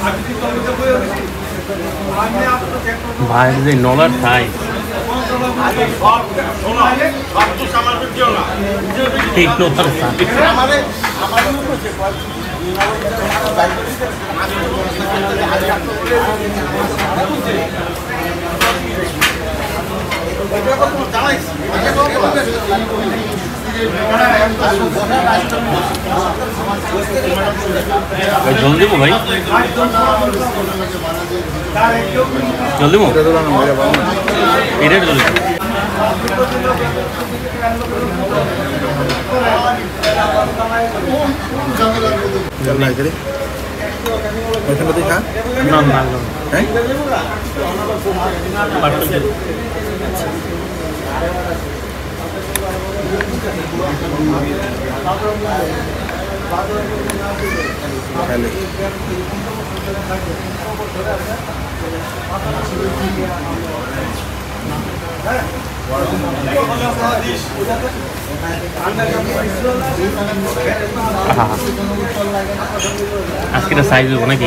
By the Nolar time. Take no আজকে এটা size হবে নাকি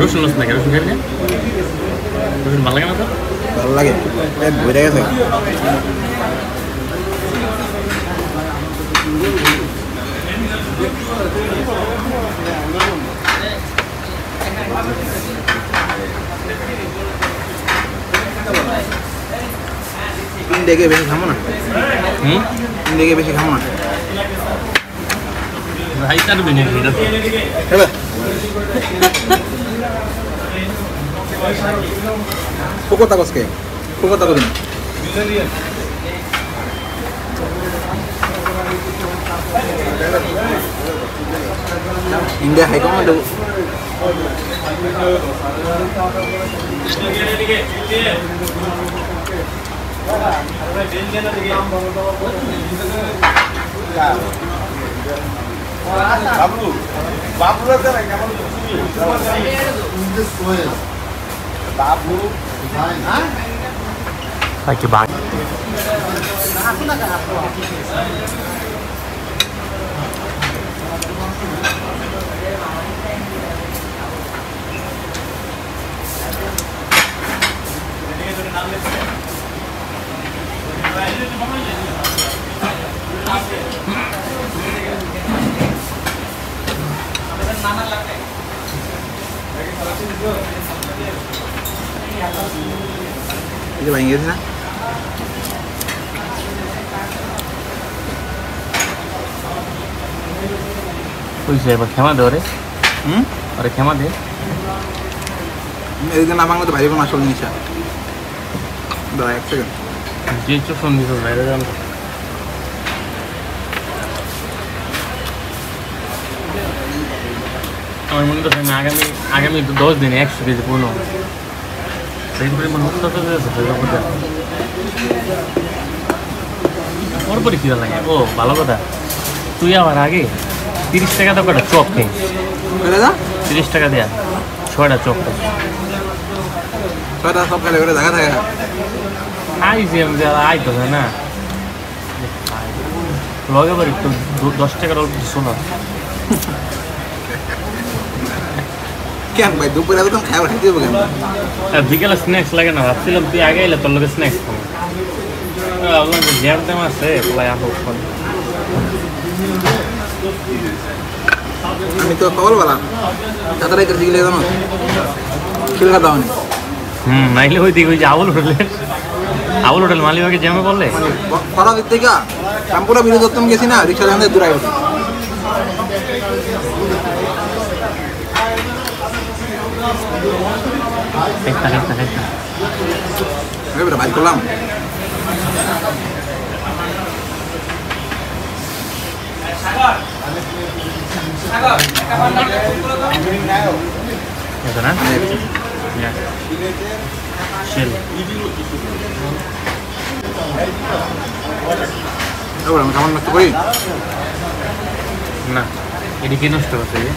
রসুন রস নাকি রসুন খাই না রসুন ভালো লাগে না তো ভালো লাগে ঘুরে গেছে দেখে বেশি খামো না দেখে বেশি খামো না ভাই তার বিনে হ্যাঁ Pokoknya takut sih, pokoknya takut ini. Indah, kayak mana tuh? Bapu, bapu itu kan yang kamu tuju. Untuk soal, bapu, hah? Lagi bang. Aku nak apa? Mana lagi? Lagi salah sini juga. Ini bahasa Inggris na? Puisi apa? Khema deh orang? Orang khema deh? Ini dengan abang tu bahaya pun masuk Indonesia. Dah ekspert. Jadi cuma di sana ada. আমার মনে হচ্ছে না আগামী 10 দিনে 100 KG পূর্ণ হবে সেইভাবে মনে হচ্ছে পরপরই কী লাগে ও ভালো কথা তুই আমার আগে 30 টাকা তো কটা চপ খেয়ে 30 টাকা দেয়া 6টা চপ খাচ্ছি 6টা চপ খেলে ওটা দেখা থাকে না আইসি আমি আইতো না লগে বাড়ি তো 10 টাকার অল্প শোনা Kian baik, dua puluh ribu tuh kayak berarti bukan? Tapi kalau snacks lagi nara, sih lebih agak ilat terlalu ke snacks. Kalau nggak jam tuh masih pelayan open. Kami tuh kawal bala, kita lagi kerja gila sama. Kira tahu nih? Naik lagi tuh jadi awal hotel Maliwa ke jamnya boleh. Parah itu juga, campur aja biru jatuh mungkin sih na, riksha jangan durai. Pesta. Ini berapa kolam? Ya kanan? Ya. Shell. Udah, kawan mesti koi. Nah, ini kinos tuh sih.